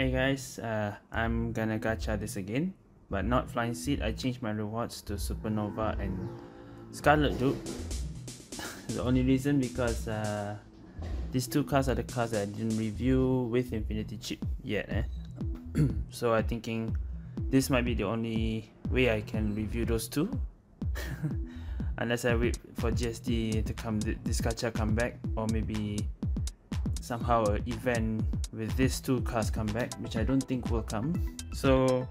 Hey guys, I'm gonna gacha this again, but not Flying Seed. I changed my rewards to Supernova and Scarlet Duke. The only reason because these two cards are the cards that I didn't review with Infinity Chip yet, So I'm thinking this might be the only way I can review those two. Unless I wait for GSD to come, this gacha come back, or maybe somehow an event with these two cards come back, which I don't think will come. So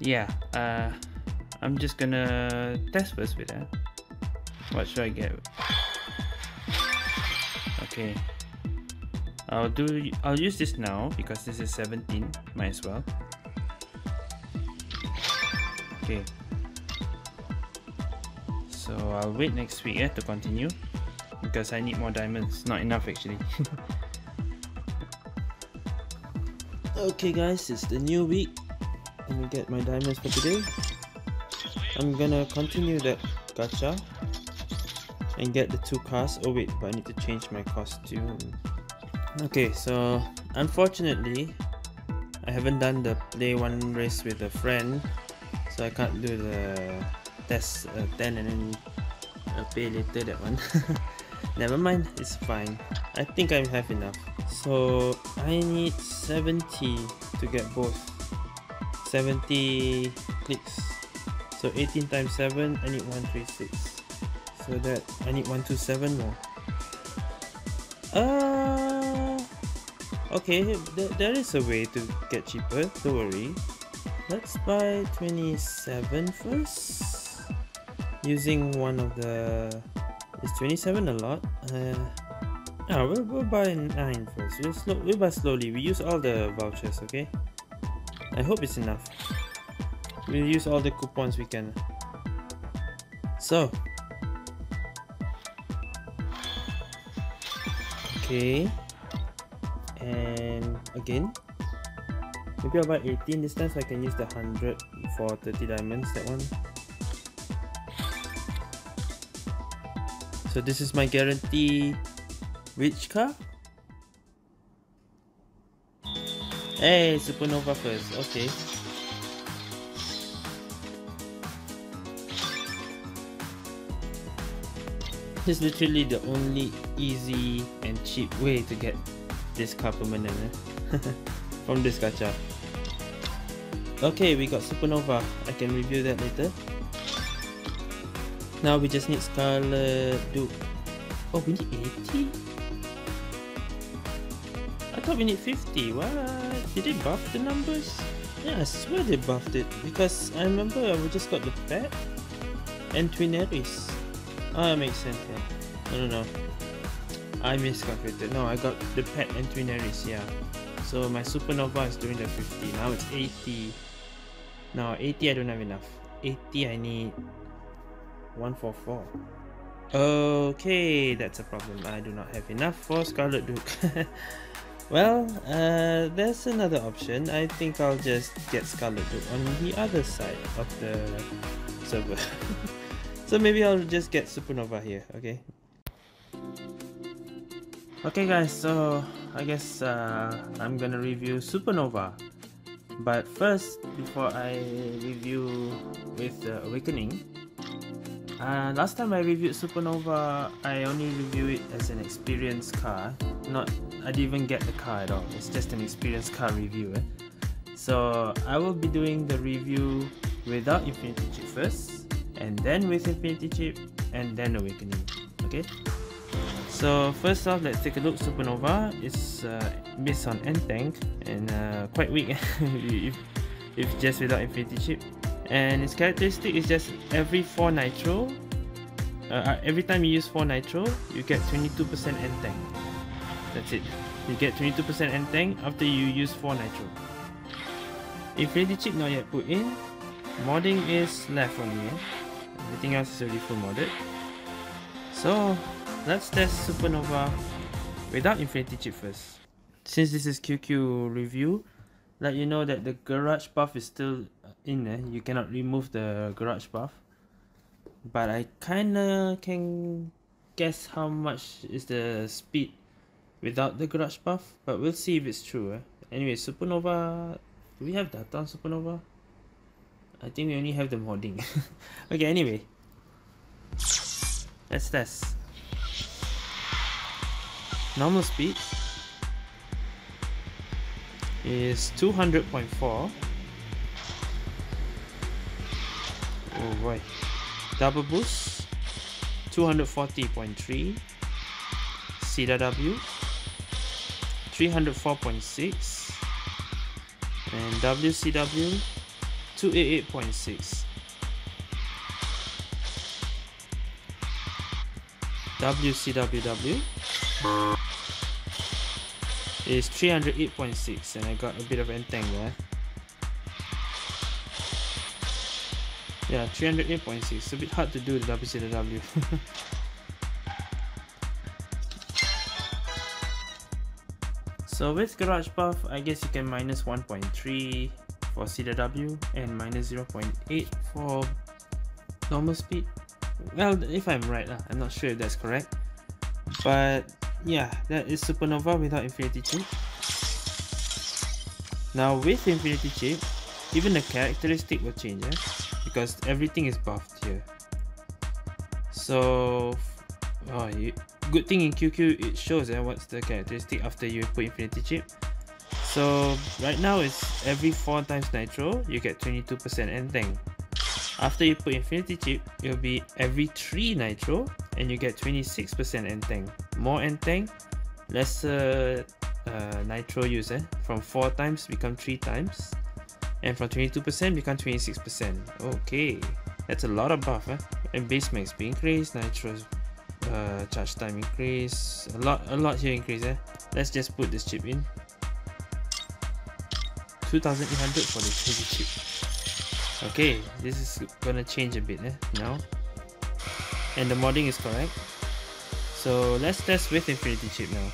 yeah, I'm just gonna test first with that. What should I get? Okay, I'll use this now because this is 17, might as well. Okay, so I'll wait next week to continue, because I need more diamonds, not enough actually. Okay guys, it's the new week. Let me get my diamonds for today. I'm gonna continue that gacha and get the two cars. Oh wait, but I need to change my costume. Okay, so unfortunately I haven't done the play one race with a friend, so I can't do the test 10 and then pay later that one. Never mind, it's fine. I think I have enough. So I need 70 to get both 70 clicks. So 18 times 7, I need 136. So that I need 127 more. Okay, there is a way to get cheaper. Don't worry. Let's buy 27 first. Using one of the. Is 27 a lot? No, we'll buy 9 first. We'll buy slowly. We use all the vouchers, okay? I hope it's enough. We'll use all the coupons we can. So. Okay. And again. Maybe I'll buy 18 this time so I can use the 100 for 30 diamonds, that one. So this is my guarantee. Which car? Hey, Supernova first. Okay. This is literally the only easy and cheap way to get this car permanent, from this gacha. Okay, we got Supernova. I can review that later. Now we just need Scarlet Duke. Oh, we need 80? I thought we need 50. What? Did they buff the numbers? Yeah, I swear they buffed it. Because I remember we just got the pet and twin Aries. Oh, that makes sense. I don't know. I miscalculated. No, I got the pet and twin Aries, yeah. So my Supernova is doing the 50. Now it's 80. No, 80 I don't have enough. 80 I need 144. Okay, that's a problem. I do not have enough for Scarlet Duke. Well, there's another option. I think I'll just get Scarlet Duke on the other side of the server. So maybe I'll just get Supernova here. Okay. Okay guys, so I guess I'm gonna review Supernova. But first, before I review with Awakening, last time I reviewed Supernova, I only reviewed it as an experience car. I didn't even get the car at all. It's just an experience car review. So I will be doing the review without Infinity Chip first, and then with Infinity Chip, and then Awakening. Okay. So first off, let's take a look. Supernova is based on N-Tank and quite weak if just without Infinity Chip. And its characteristic is just every 4 Nitro, every time you use 4 Nitro, you get 22% N-Tank. That's it. You get 22% N-Tank after you use 4 Nitro. Infinity Chip not yet put in. Modding is left only. Everything else is already full modded. So let's test Supernova without Infinity Chip first. Since this is QQ review, let you know that the garage buff is still in there. You cannot remove the garage buff, but I kinda can guess how much is the speed without the garage buff, but we'll see if it's true. Anyway, Supernova, do we have data on Supernova? I think we only have them holding. Okay, anyway, let's test. Normal speed is 200.4. Oh boy. Double boost 240.3. CWW 304.6 and WCW 288.6. WCWW is 308.6, and I got a bit of N-Tank there. Yeah, 308.6. It's a bit hard to do the WCW. So with garage buff, I guess you can minus 1.3 for CWW and minus 0.8 for normal speed. Well, if I'm right, I'm not sure if that's correct. But yeah, that is Supernova without Infinity Chip. Now with Infinity Chip, even the characteristic will change, because everything is buffed here. So good thing in QQ it shows what's the characteristic after you put Infinity Chip. So right now it's every 4 times Nitro you get 22% N-Tank. After you put Infinity Chip, it'll be every 3 Nitro and you get 26% N-Tank. More N-Tank, lesser Nitro use. From 4 times become 3 times, and from 22% become 26%. Okay, that's a lot of buff. And base max being increased, Nitro's charge time increase, a lot here increase. Let's just put this chip in. 2,800 for the heavy chip. Okay, this is gonna change a bit now, and the modding is correct. So let's test with Infinity Chip now.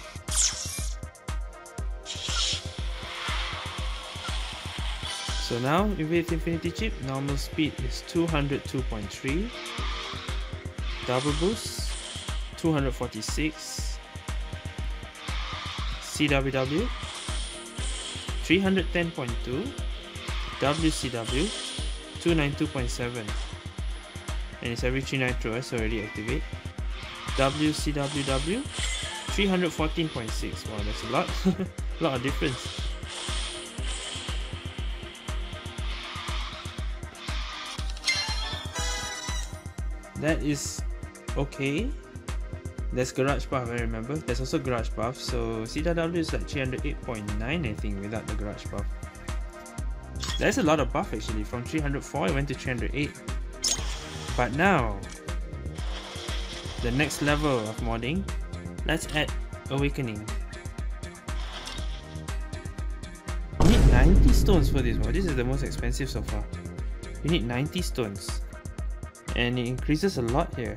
So now with Infinity Chip, normal speed is 202.3, double boost 246, CWW 310.2, WCW 292.7, and it's every 3 Nitro, so already activate. WCWW 314.6. Wow, that's a lot. Lot of difference. That is okay. There's garage buff, I remember. There's also garage buff. So CWW is like 308.9, I think, without the garage buff. There's a lot of buff actually. From 304 it went to 308. But now, the next level of modding, let's add Awakening. You need 90 stones for this mod. This is the most expensive so far. You need 90 stones. And it increases a lot here.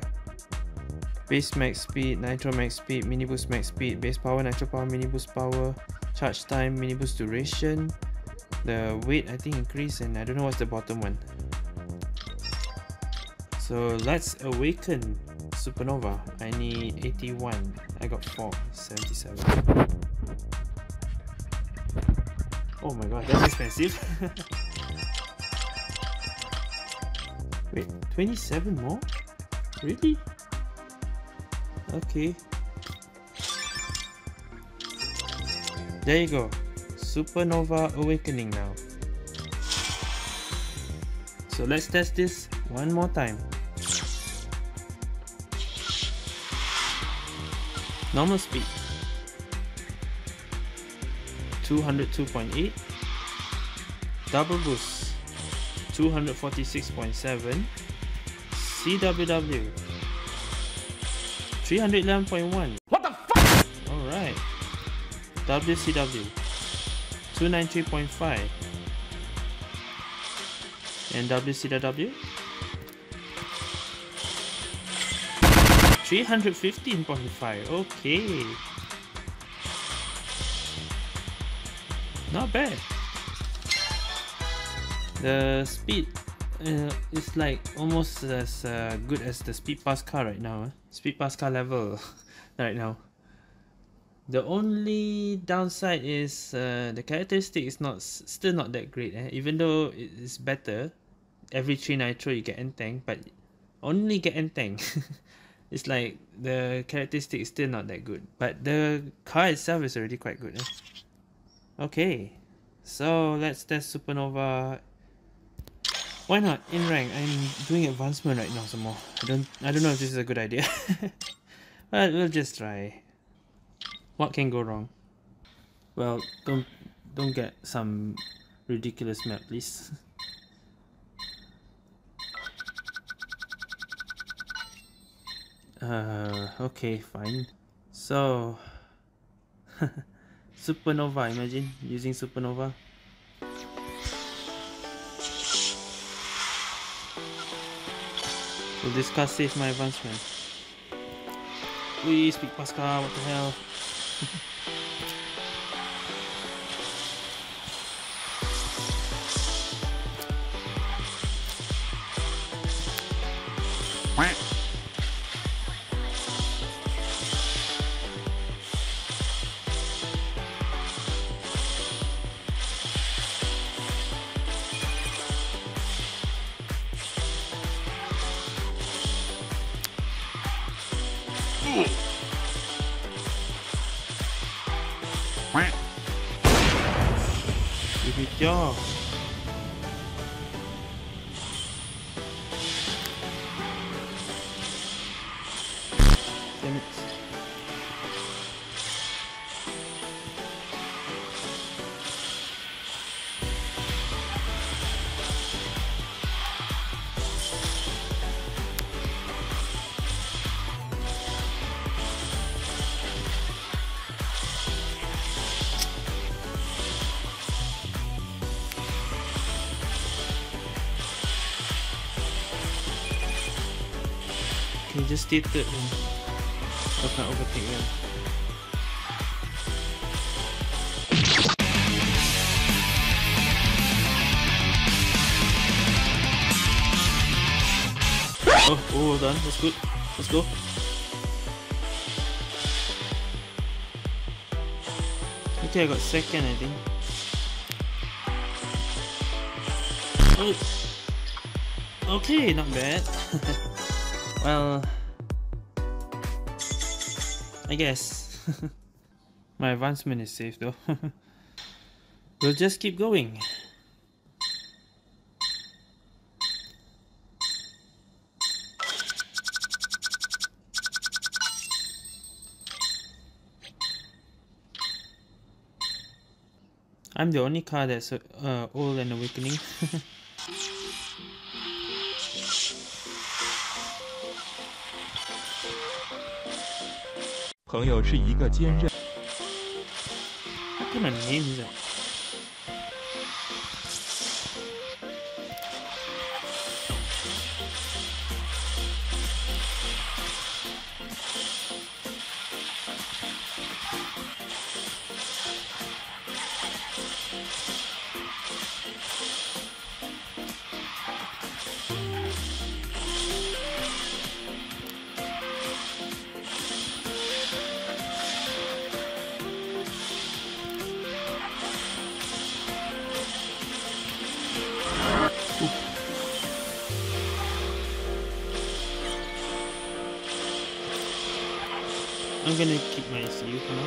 Base max speed, Nitro max speed, mini boost max speed, base power, Nitro power, mini boost power, charge time, mini boost duration, the weight I think increase, and I don't know what's the bottom one. So let's awaken Supernova. I need 81. I got 477. Oh my god, that's expensive. Wait, 27 more? Really? Okay, there you go. Supernova Awakening now. So let's test this one more time. Normal speed 202.8, double boost 246.7, CWW 311.1. What the fuck? Alright. WCW 293.5 and WCW 315.5. Okay, not bad. The speed it's like almost as good as the speed pass car right now. Speed pass car level right now. The only downside is the characteristic is still not that great. Even though it is better, every 3 Nitro you get N-Tank, but only get N-Tank. It's like the characteristic is still not that good, but the car itself is already quite good. Okay, so let's test Supernova. Why not? In rank, I'm doing advancement right now some more. I don't know if this is a good idea. But we'll just try. What can go wrong? Well, don't get some ridiculous map, please. Okay, fine. So, Supernova. Imagine using Supernova. Will this car save my advancement? Please speak Pascal, what the hell? Good job. Damn it. Can you just stay third and let's not overtake them. Oh, well done, that's good. Let's go. Okay, I got second, I think. Oh. Okay, not bad. Well, I guess my advancement is safe though. We'll just keep going. I'm the only car that's old and awakening. What kind of name is that? I'm gonna keep my SU for now.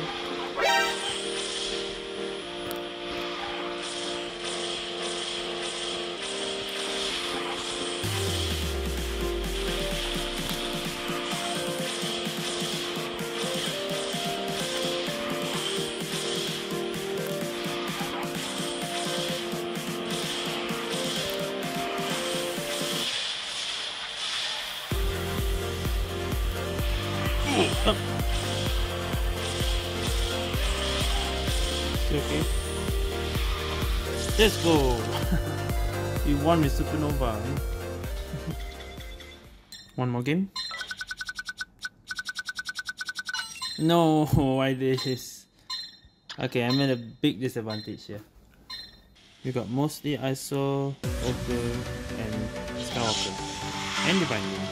Oh. Okay, let's go. We won with Supernova. One more game. No, why this? Okay, I'm at a big disadvantage here. We got mostly ISO, Auto, and Skywalker, and the binding.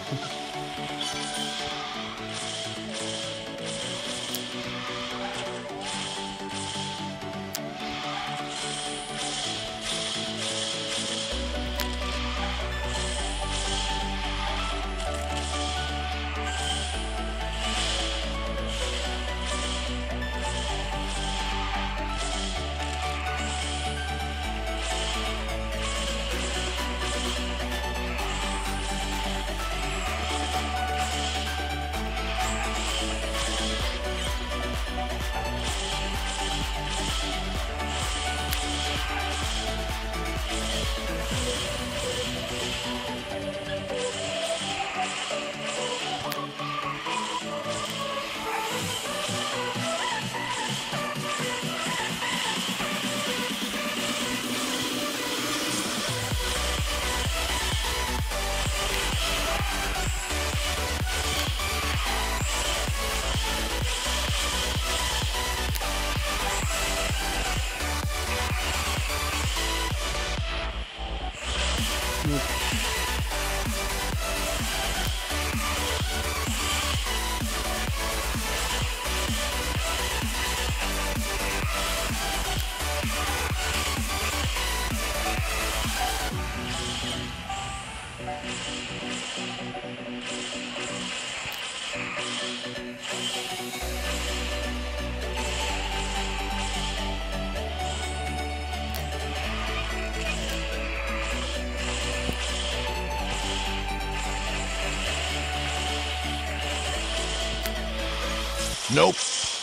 Nope.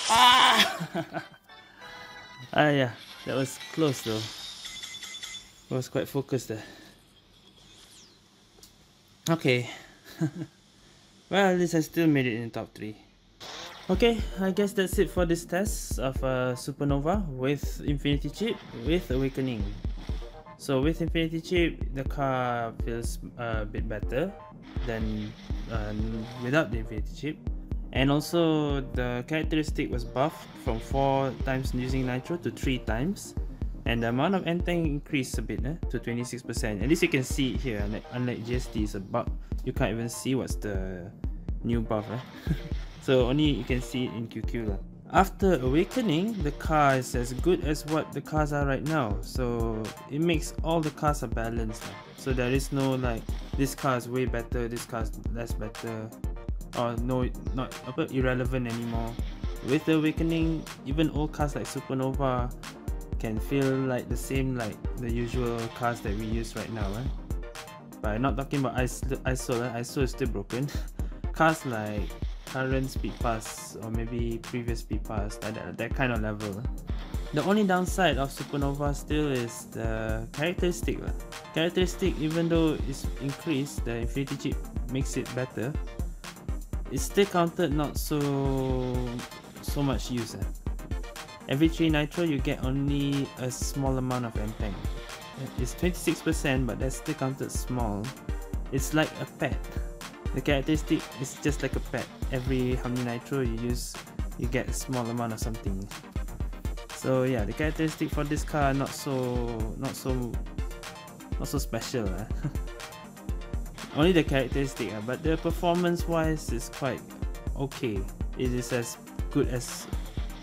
Ah! Yeah, that was close though. I was quite focused there. Okay. Well, at least I still made it in the top 3. Okay, I guess that's it for this test of Supernova with Infinity Chip with Awakening. So with Infinity Chip, the car feels a bit better than without the Infinity Chip. And also the characteristic was buffed from 4 times using Nitro to 3 times. And the amount of N-Tank increased a bit to 26%. At least you can see it here, unlike GSD, it's a bug. You can't even see what's the new buff. So only you can see it in QQ. After Awakening, the car is as good as what the cars are right now. So it makes all the cars are balanced. So there is no like, this car is way better, this car is less better. Or no, not irrelevant anymore. With the Awakening, even old cars like Supernova can feel like the same like the usual cars that we use right now. But I'm not talking about ISO. ISO is still broken. Cars like current speed pass or maybe previous speed pass, that kind of level. The only downside of Supernova still is the characteristic. Characteristic, even though it's increased, the Infinity Chip makes it better. It's still counted not so much use. Every 3 Nitro, you get only a small amount of N-Tank. It's 26%, but that's still counted small. It's like a pet. The characteristic is just like a pet. Every how many Nitro you use, you get a small amount of something. So yeah, the characteristic for this car not so special. Only the characteristic, but the performance-wise is quite okay. It is as good as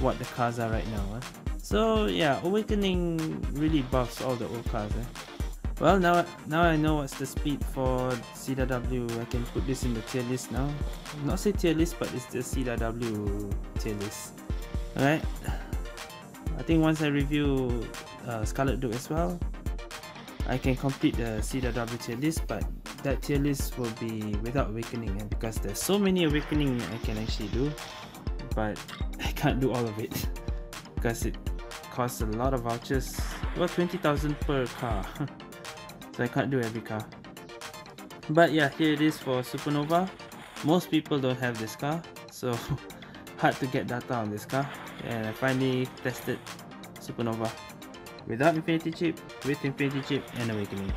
what the cars are right now. So yeah, Awakening really buffs all the old cars. Well, now I know what's the speed for CWW. I can put this in the tier list now. Not say tier list, but it's the CWW tier list. Alright, I think once I review Scarlet Duke as well, I can complete the CWW tier list, but that tier list will be without Awakening, because there's so many Awakening I can actually do, but I can't do all of it because it costs a lot of vouchers. Well, 20,000 per car. So I can't do every car. But yeah, here it is for Supernova. Most people don't have this car, so hard to get data on this car. And I finally tested Supernova without Infinity Chip, with Infinity Chip and Awakening.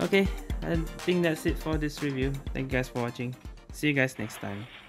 Okay, I think that's it for this review. Thank you guys for watching. See you guys next time.